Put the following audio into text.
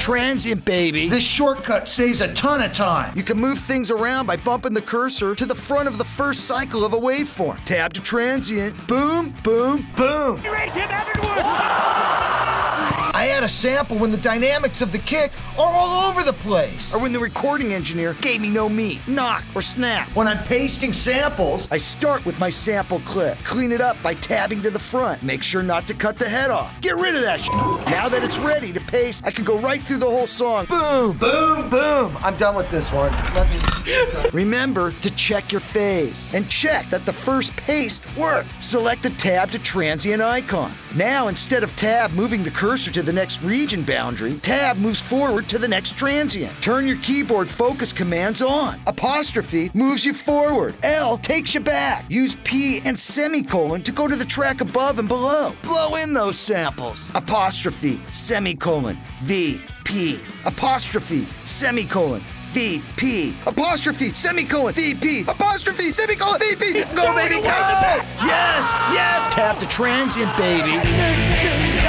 transient, baby. This shortcut saves a ton of time. You can move things around by bumping the cursor to the front of the first cycle of a waveform. Tab to transient. Boom, boom, boom. Erase him everywhere. I had a sample when the dynamics of the kick are all over the place. Or when the recording engineer gave me no meat, knock, or snap. When I'm pasting samples, I start with my sample clip. Clean it up by tabbing to the front. Make sure not to cut the head off. Get rid of that shit. Now that it's ready to paste, I can go right through the whole song. Boom, boom, boom. I'm done with this one. Remember to check your phase. And check that the first paste worked. Select the tab to transient icon. Now, instead of tab moving the cursor to the next region boundary, tab moves forward to the next transient. Turn your keyboard focus commands on. Apostrophe moves you forward. L takes you back. Use P and semicolon to go to the track above and below. Blow in those samples. Apostrophe, semicolon, V, P. Apostrophe, semicolon, V, P. Apostrophe, semicolon, V, P. Apostrophe, semicolon, V, P. Go, baby, go! Yes, yes! Tap the transient, baby.